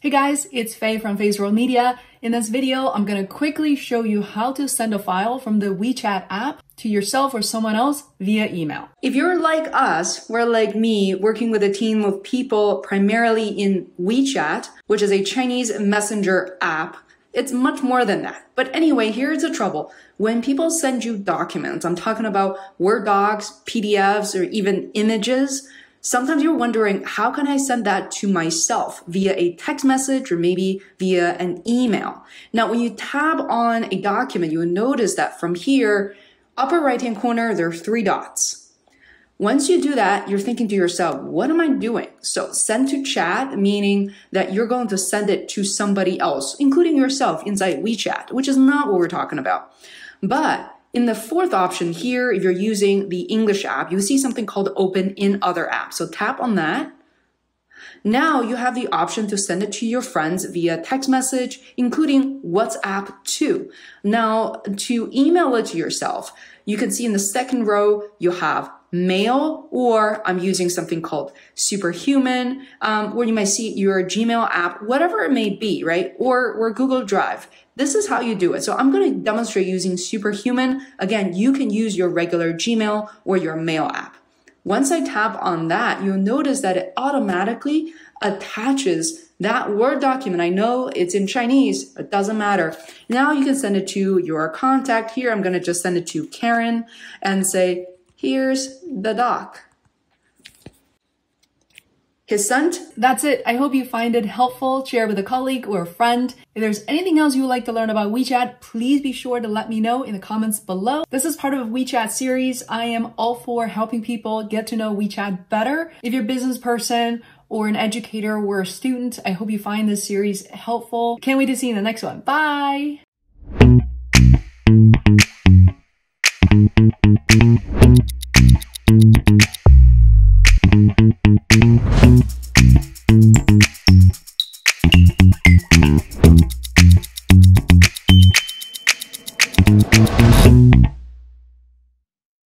Hey guys, it's Faye from Feisworld Media. In this video, I'm gonna quickly show you how to send a file from the WeChat app to yourself or someone else via email. If you're like us, we're like me, working with a team of people primarily in WeChat, which is a Chinese messenger app. It's much more than that. But anyway, here's the trouble. When people send you documents, I'm talking about Word docs, PDFs, or even images, sometimes you're wondering, how can I send that to myself via a text message or maybe via an email? Now, when you tab on a document, you will notice that from here, upper right-hand corner, there are three dots. Once you do that, you're thinking to yourself, what am I doing? So send to chat, meaning that you're going to send it to somebody else, including yourself inside WeChat, which is not what we're talking about. But in the fourth option here, if you're using the English app, you see something called Open in Other Apps. So tap on that. Now you have the option to send it to your friends via text message, including WhatsApp too. Now to email it to yourself, you can see in the second row, you have mail, or I'm using something called Superhuman, or you might see your Gmail app, whatever it may be, right? Or Google Drive. This is how you do it. So I'm going to demonstrate using Superhuman. Again, you can use your regular Gmail or your mail app. Once I tap on that, you'll notice that it automatically attaches that Word document. I know it's in Chinese, it doesn't matter. Now you can send it to your contact here. I'm going to just send it to Karen and say, here's the doc. His son. That's it. I hope you find it helpful. Share with a colleague or a friend. If there's anything else you would like to learn about WeChat, please be sure to let me know in the comments below. This is part of a WeChat series. I am all for helping people get to know WeChat better. If you're a business person or an educator or a student, I hope you find this series helpful. Can't wait to see you in the next one. Bye.